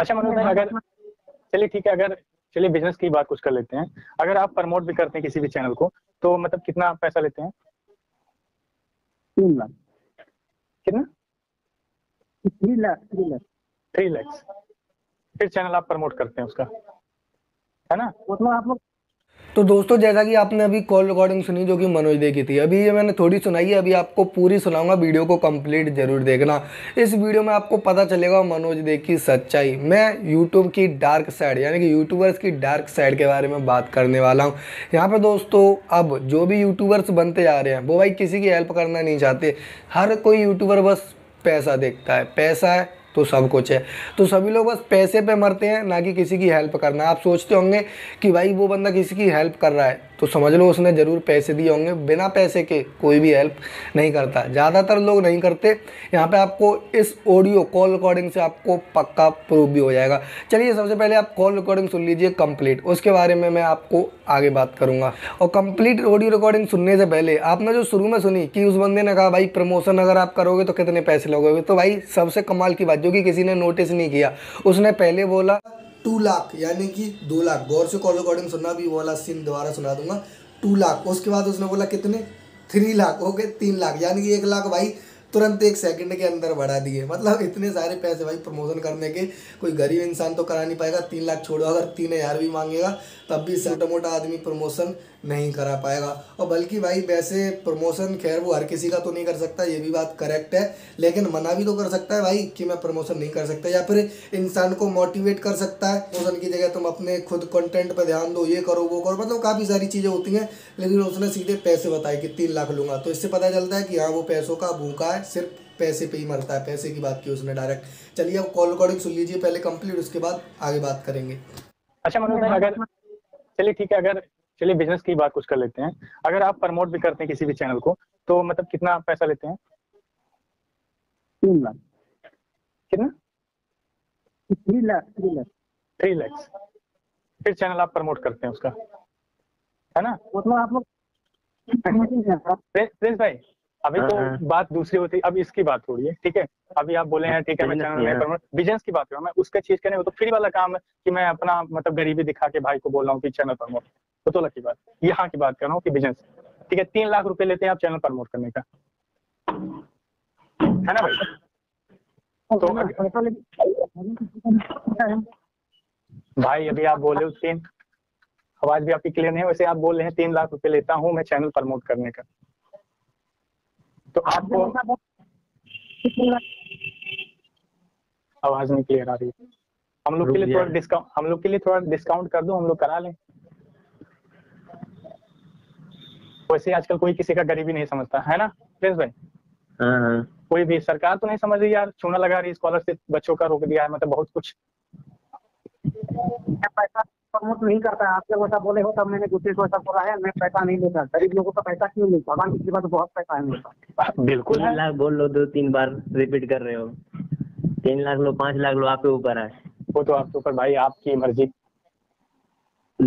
अच्छा मनोज भाई, अगर चलिए ठीक है, अगर चलिए बिजनेस की बात कुछ कर लेते हैं, अगर आप प्रमोट भी करते हैं किसी भी चैनल को तो मतलब कितना पैसा लेते हैं? 3 लाख। कितना? 3 लाख। 3 लाख। फिर चैनल आप प्रमोट करते हैं उसका, है ना? मतलब आप लोग तो दोस्तों जैसा कि आपने अभी कॉल रिकॉर्डिंग सुनी जो कि मनोज दे की थी, अभी ये मैंने थोड़ी सुनाई है, अभी आपको पूरी सुनाऊंगा, वीडियो को कंप्लीट जरूर देखना। इस वीडियो में आपको पता चलेगा मनोज दे की सच्चाई। मैं यूट्यूब की डार्क साइड यानी कि यूट्यूबर्स की डार्क साइड के बारे में बात करने वाला हूँ। यहाँ पर दोस्तों अब जो भी यूट्यूबर्स बनते जा रहे हैं वो भाई किसी की हेल्प करना नहीं चाहते। हर कोई यूट्यूबर बस पैसा देखता है, पैसा है तो सब कुछ है, तो सभी लोग बस पैसे पे मरते हैं, ना कि किसी की हेल्प करना। आप सोचते होंगे कि भाई वो बंदा किसी की हेल्प कर रहा है तो समझ लो उसने ज़रूर पैसे दिए होंगे। बिना पैसे के कोई भी हेल्प नहीं करता, ज़्यादातर लोग नहीं करते। यहाँ पे आपको इस ऑडियो कॉल रिकॉर्डिंग से आपको पक्का प्रूफ भी हो जाएगा। चलिए सबसे पहले आप कॉल रिकॉर्डिंग सुन लीजिए कंप्लीट, उसके बारे में मैं आपको आगे बात करूँगा। और कंप्लीट ऑडियो रिकॉर्डिंग सुनने से पहले आपने जो शुरू में सुनी कि उस बंदे ने कहा भाई प्रमोशन अगर आप करोगे तो कितने पैसे लगोगे, तो भाई सबसे कमाल की बात जो कि किसी ने नोटिस नहीं किया, उसने पहले बोला 2 लाख यानी कि 2 लाख। गौर से कॉल रिकॉर्डिंग सुनना, भी वाला सीन दोबारा सुना दूंगा। 2 लाख, उसके बाद उसने बोला कितने? 3 लाख। हो गए 3 लाख, यानी कि 1 लाख भाई तुरंत 1 सेकंड के अंदर बढ़ा दिए। मतलब इतने सारे पैसे भाई प्रमोशन करने के कोई गरीब इंसान तो करा नहीं पाएगा। 3 लाख छोड़ो, अगर 3,000 भी मांगेगा तब भी छोटा मोटा आदमी प्रमोशन नहीं करा पाएगा। और बल्कि भाई वैसे प्रमोशन खैर वो हर किसी का तो नहीं कर सकता, ये भी बात करेक्ट है, लेकिन मना भी तो कर सकता है भाई कि मैं प्रमोशन नहीं कर सकता, या फिर इंसान को मोटिवेट कर सकता है प्रमोशन की जगह तुम अपने खुद कंटेंट पर ध्यान दो, ये करो वो करो, मतलब काफ़ी सारी चीज़ें होती हैं। लेकिन उसने सीधे पैसे बताए कि 3 लाख लूँगा, तो इससे पता चलता है कि हाँ वो पैसों का भूखा है, सिर्फ पैसे पे ही मरता है। पैसे की बात की उसने डायरेक्ट। चलिए अब कॉल रिकॉर्डिंग सुन लीजिए पहले कंप्लीट, उसके बाद आगे बात करेंगे। अच्छा मनोज भाई, अगर चलिए ठीक है, अगर चलिए बिजनेस की बात कुछ कर लेते हैं, अगर आप प्रमोट भी करते हैं किसी भी चैनल को तो मतलब कितना पैसा लेते हैं? 3 लाख। कितना? 3 लाख। 3 लाख। फिर चैनल आप प्रमोट करते हैं उसका, है ना? मतलब आप लोग प्रिंस भाई अभी तो बात दूसरी होती, अब इसकी बात हो रही है, ठीक है? अभी आप बोले हैं ठीक है मैं चैनल में प्रमोट, बिजनेस की बात कर रहा हूँ मैं, उसका चीज का नहीं, वो तो फ्री वाला काम है कि मैं अपना मतलब गरीबी दिखा के भाई को बोल रहा हूँ कि चैनल प्रमोट, तो लकी बात यहाँ की बात कर रहा हूँ कि बिजनेस ठीक है। 3 लाख रुपए लेते हैं आप चैनल प्रमोट करने का, है ना भाई? तो भाई अभी आप बोले तीन, आवाज भी आपकी क्लियर नहीं है, वैसे आप बोल रहे हैं 3 लाख रुपए लेता हूँ मैं चैनल प्रमोट करने का, तो आपको आवाज नहीं क्लियर आ रही है। हम लोग के लिए थोड़ा डिस्काउंट, हम लोग के लिए थोड़ा डिस्काउंट कर दो, हम लोग करा लें। वैसे आजकल कोई किसी का गरीबी नहीं समझता, है ना प्रिंस भाई? कोई भी सरकार तो नहीं समझ रही यार, चूना लगा रही स्कॉलरशिप बच्चों का रोक दिया है, मतलब बहुत कुछ। मैं पैसा प्रमोट नहीं करता, आप जब वैसा बोले हो तब मैंने दूसरे को ऐसा बोला है, मैं पैसा नहीं लेता। गरीब लोगों का पैसा क्यों लेता, भगवान की कृपा से बहुत पैसा मिलता। बिल्कुल 3 लाख बोल लो, 2-3 बार रिपीट कर रहे हो, 3 लाख लो 5 लाख लो, आपके ऊपर है। वो तो आपके ऊपर भाई, आपकी मर्जी,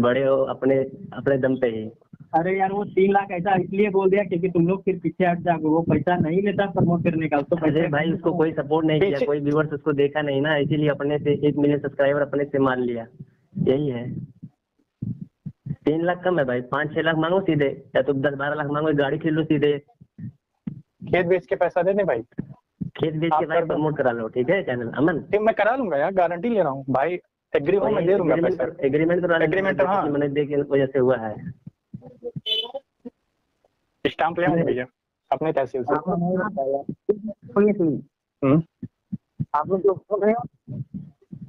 बड़े हो अपने अपने दम पे ही। अरे यार वो 3 लाख ऐसा इसलिए बोल दिया क्योंकि तुम लोग फिर पीछे हट जाओगे, वो पैसा नहीं लेता प्रमोट करने का। उसको पैसे भाई उसको कोई सपोर्ट नहीं किया, कोई व्यूअर्स उसको देखा नहीं ना, इसीलिए अपने से 1 मिलियन सब्सक्राइबर अपने से मान लिया, यही है। 3 लाख कम है भाई, 5-6 लाख मांगो सीधे, या तो 10-12 लाख मांगो, गाड़ी खरीद लो सीधे, खेत बेच के पैसा दे दे भाई, खेत बेच के भाई प्रमोट करा लो, ठीक है चैनल अमन? मैं करा लूंगा यार, गारंटी ले रहा हूँ भाई, एग्रीमेंट दे दूंगा, एग्रीमेंट मैंने देखने वजह से हुआ है। स्टाम्प ले आऊंगा भैया अपने तहसील से। आप लोग जो बोल रहे हो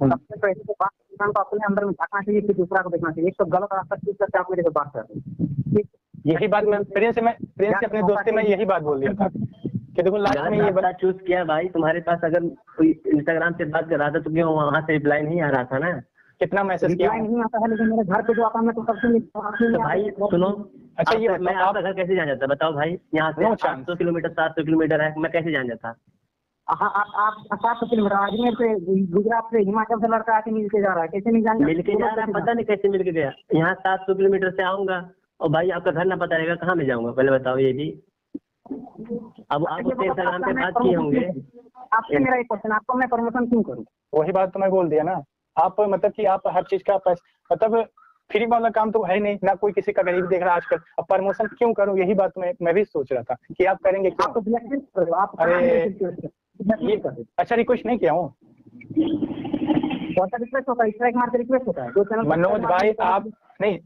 सबसे पहले तो बात इंसान को अपने अंदर में झांकना चाहिए कि दूसरा को देखना चाहिए, एक तो गलत रास्ता चीज करके आप मेरे से बात कर रहे हो। यही बात मैं प्रिंस से अपने दोस्ती में यही बात बोल दिया था कि देखो लास्ट में ये बड़ा चूज किया भाई, तुम्हारे पास अगर कोई इंस्टाग्राम से बात कर रहा था तो क्यों वहाँ से रिप्लाई नहीं आ रहा था ना, कितना मैसेज किया नहीं आता है, लेकिन मेरे घर पे जो आता है मैं तो सबसे तो भाई सुनो। अच्छा ये मैं आपका घर कैसे जान जाता बताओ भाई, यहाँ से 800 किलोमीटर 700 किलोमीटर है, मैं कैसे जान जाता? हाँ आप 700 किलोमीटर, आज मेरे से गुजरात से हिमाचल से लड़का आके मिलके जा रहा है, कैसे नहीं जान मिलके जा रहा है, पता नहीं कैसे मिलके गया। यहाँ 700 किलोमीटर से आऊँगा और भाई आपका घर ना पता रहेगा, कहाँ में जाऊँगा पहले बताओ? ये भी अब आप इंस्टाग्राम पे बात किए होंगे आपसे मेरा एक क्वेश्चन, आपको मैं प्रमोशन क्यों करूँ? वही बात तो मैं बोल दिया ना, आप मतलब कि आप हर चीज का मतलब फ्री वाला काम तो है नहीं ना, कोई किसी का गरीब देख रहा है आजकल। अब प्रमोशन क्यों करूं, यही बात मैं भी सोच रहा था कि आप करेंगे क्यों? आप तो ब्लैकमेल कर रहे हो आप। अरे ये कर, अच्छा रिक्वेस्ट नहीं किया हूँ, रिक्वेस्ट होता है, स्ट्राइक मार के रिक्वेस्ट होता है। मनोज भाई आप नहीं,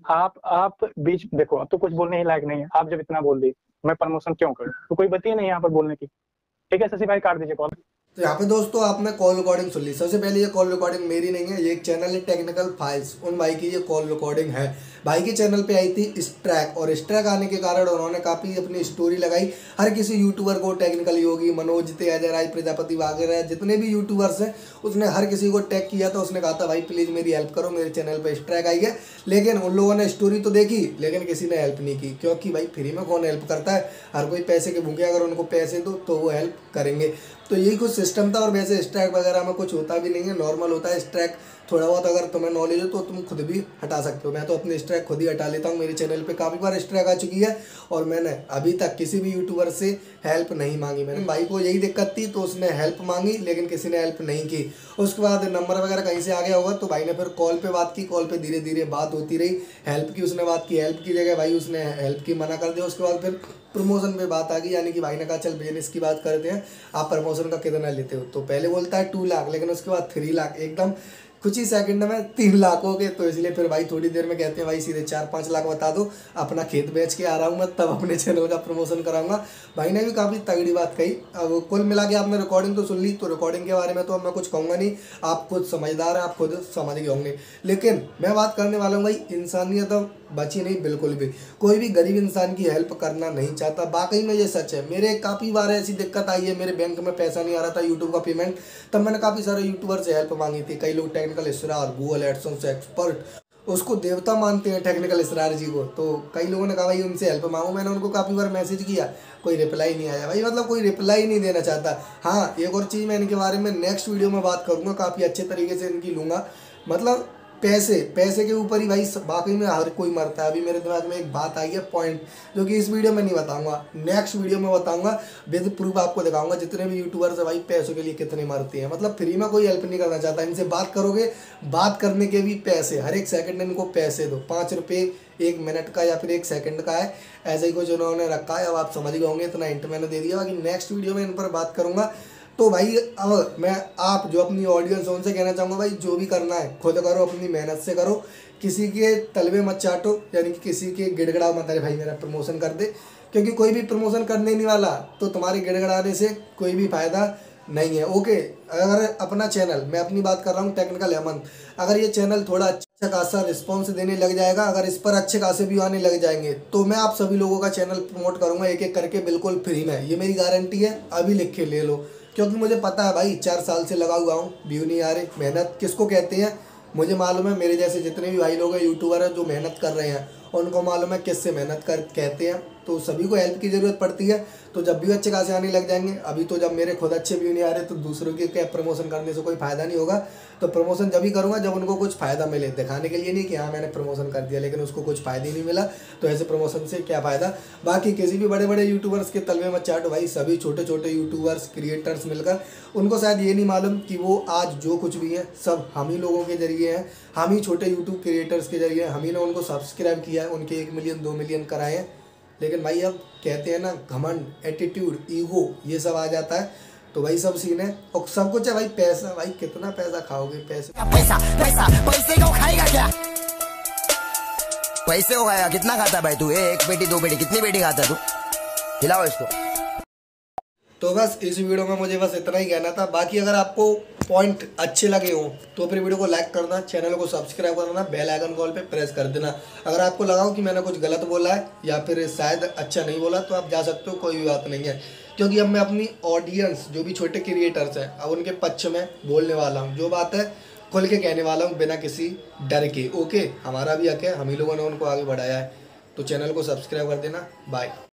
आप बीच देखो, अब तो कुछ बोलने ही लायक नहीं है। आप जब इतना बोल दी मैं प्रमोशन क्यों करूँ, तो कोई बताइए नहीं यहाँ पर बोलने की। ठीक है शशि भाई काट दीजिए कॉल। तो यहाँ पे दोस्तों आपने कॉल रिकॉर्डिंग सुन ली। सबसे पहले ये कॉल रिकॉर्डिंग मेरी नहीं है, ये एक चैनल है टेक्निकल फाइल्स, उन भाई की ये कॉल रिकॉर्डिंग है। भाई के चैनल पे आई थी स्ट्रैक, और स्ट्रैक आने के कारण उन्होंने काफ़ी अपनी स्टोरी लगाई। हर किसी यूट्यूबर को, टेक्निकल योगी, मनोज दे, राज प्रजापति, वाघेराज, जितने भी यूट्यूबर्स हैं, उसने हर किसी को टैग किया था। उसने कहा था भाई प्लीज़ मेरी हेल्प करो, मेरे चैनल पर स्ट्रैक आई है। लेकिन उन लोगों ने स्टोरी तो देखी लेकिन किसी ने हेल्प नहीं की, क्योंकि भाई फ्री में कौन हेल्प करता है। हर कोई पैसे के भूखे, अगर उनको पैसे दो तो वो हेल्प करेंगे। तो यही कुछ सिस्टम था। और वैसे स्ट्रैक वगैरह में कुछ होता भी नहीं है, नॉर्मल होता है स्ट्रैक। थोड़ा बहुत अगर तुम्हें नॉलेज हो तो तुम खुद भी हटा सकते हो। मैं तो अपने स्ट्रैक खुद ही हटा लेता हूँ। मेरे चैनल पे काफ़ी बार स्ट्रैक आ चुकी है और मैंने अभी तक किसी भी यूट्यूबर से हेल्प नहीं मांगी। मैंने भाई को यही दिक्कत थी तो उसने हेल्प मांगी लेकिन किसी ने हेल्प नहीं की। उसके बाद नंबर वगैरह कहीं से आ गया होगा तो भाई ने फिर कॉल पर बात की। कॉल पर धीरे धीरे बात होती रही, हेल्प की उसने बात की, हेल्प की जगह भाई उसने हेल्प की मना कर दिया। उसके बाद फिर प्रमोशन पे बात आ गई, यानी कि भाई ने कहा चल बिजनेस की बात करते हैं, आप प्रमोशन का कितना लेते हो। तो पहले बोलता है 2 लाख, लेकिन उसके बाद 3 लाख, एकदम कुछ ही सेकंड में 3 लाख हो गए। तो इसलिए फिर भाई थोड़ी देर में कहते हैं भाई सीधे 4-5 लाख बता दो, अपना खेत बेच के आ रहा हूँ मैं, तब अपने चैनल का प्रमोशन कराऊंगा। भाई ने भी काफ़ी तगड़ी बात कही। अब कुल मिला के आपने रिकॉर्डिंग तो सुन ली, तो रिकॉर्डिंग के बारे में तो अब मैं कुछ कहूँगा नहीं, आप खुद समझदार हैं, आप खुद समझ गए होंगे। लेकिन मैं बात करने वाला हूँ भाई इंसानियत बची नहीं बिल्कुल भी। कोई भी गरीब इंसान की हेल्प करना नहीं चाहता, वाकई में ये सच है। मेरे काफ़ी बार ऐसी दिक्कत आई है, मेरे बैंक में पैसा नहीं आ रहा था यूट्यूब का पेमेंट, तब मैंने काफ़ी सारे यूट्यूबर से हेल्प मांगी थी। कई लोग technical Israr, Google AdSense expert, उसको देवता मानते हैं टेक्निकल इसरार जी को। तो कई लोगों ने कहा भाई उनसे हेल्प मांगो। मैंने उनको काफ़ी बार मैसेज किया, कोई रिप्लाई नहीं आया भाई, मतलब कोई रिप्लाई नहीं देना चाहता। हाँ एक और चीज़ मैं इनके बारे में नेक्स्ट वीडियो में बात करूँगा, काफ़ी अच्छे तरीके से इनकी लूँगा। मतलब पैसे के ऊपर ही भाई वाकई में हर कोई मरता है। अभी मेरे दिमाग में एक बात आई है, पॉइंट, जो कि इस वीडियो में नहीं बताऊंगा, नेक्स्ट वीडियो में बताऊंगा। विद प्रूफ आपको दिखाऊंगा जितने भी यूट्यूबर्स है भाई पैसों के लिए कितने मरते हैं। मतलब फ्री में कोई हेल्प नहीं करना चाहता। इनसे बात करोगे, बात करने के भी पैसे, हर एक सेकंड इनको पैसे दो, 5 रुपये 1 मिनट का या फिर 1 सेकंड का है, ऐसे ही कुछ उन्होंने रखा है। अब आप समझ गए होंगे, इतना हिंट मैंने दे दिया, बाकी नेक्स्ट वीडियो में इन पर बात करूँगा। तो भाई अब मैं आप जो अपनी ऑडियंस उनसे कहना चाहूँगा भाई जो भी करना है खुद करो, अपनी मेहनत से करो, किसी के तलवे मत चाटो, यानी कि किसी के गिड़गड़ाओ मत, अरे भाई मेरा प्रमोशन कर दे, क्योंकि कोई भी प्रमोशन करने नहीं वाला। तो तुम्हारे गिड़गड़ाने से कोई भी फ़ायदा नहीं है। ओके, अगर अपना चैनल, मैं अपनी बात कर रहा हूँ टेक्निकल लेमन, अगर ये चैनल थोड़ा अच्छा खासा रिस्पॉन्स देने लग जाएगा, अगर इस पर अच्छे खासे व्यू आने लग जाएंगे, तो मैं आप सभी लोगों का चैनल प्रमोट करूँगा एक एक करके बिल्कुल फ्री में। ये मेरी गारंटी है, अभी लिख के ले लो, क्योंकि मुझे पता है भाई 4 साल से लगा हुआ हूँ, व्यू नहीं आ रहे। मेहनत किसको कहते हैं मुझे मालूम है। मेरे जैसे जितने भी भाई लोग हैं यूट्यूबर हैं जो मेहनत कर रहे हैं, उनको मालूम है किससे मेहनत कर कहते हैं। तो सभी को हेल्प की ज़रूरत पड़ती है। तो जब भी अच्छे खासे आने लग जाएंगे, अभी तो जब मेरे खुद अच्छे व्यू नहीं आ रहे तो दूसरों के क्या प्रमोशन करने से कोई फ़ायदा नहीं होगा। तो प्रमोशन जब ही करूँगा जब उनको कुछ फ़ायदा मिले, दिखाने के लिए नहीं कि हाँ मैंने प्रमोशन कर दिया लेकिन उसको कुछ फ़ायदा ही नहीं मिला, तो ऐसे प्रमोशन से क्या फ़ायदा। बाकी किसी भी बड़े बड़े यूट्यूबर्स के तलवे मत चाटो भाई, सभी छोटे छोटे यूट्यूबर्स क्रिएटर्स मिलकर, उनको शायद ये नहीं मालूम कि वो आज जो कुछ भी है सब हम ही लोगों के ज़रिए हैं, हम ही छोटे यूट्यूब क्रिएटर्स के ज़रिए, हम ही ने उनको सब्सक्राइब किया है, उनके 1 मिलियन 2 मिलियन कराए हैं। लेकिन भाई अब कहते हैं ना घमंड, एटीट्यूड, ईगो, ये सब आ जाता है। तो भाई सब सीन है और सब कुछ है भाई पैसा, भाई कितना पैसा खाओगे, पैसे को खाएगा क्या, पैसे को खाएगा। कितना खाता है भाई तू, 1 पेटी 2 पेटी कितनी पेटी खाता है तू, खिलाओ इसको। तो बस इस वीडियो में मुझे बस इतना ही कहना था। बाकी अगर आपको पॉइंट अच्छे लगे हों तो फिर वीडियो को लाइक करना, चैनल को सब्सक्राइब करना, बेल आइकन कॉल पे प्रेस कर देना। अगर आपको लगा हो कि मैंने कुछ गलत बोला है या फिर शायद अच्छा नहीं बोला तो आप जा सकते हो, कोई भी बात नहीं है। क्योंकि अब मैं अपनी ऑडियंस जो भी छोटे क्रिएटर्स हैं अब उनके पक्ष में बोलने वाला हूँ, जो बात है खुल के कहने वाला हूँ बिना किसी डर के। ओके, हमारा भी हक है, हम ही लोगों ने उनको आगे बढ़ाया है। तो चैनल को सब्सक्राइब कर देना। बाय।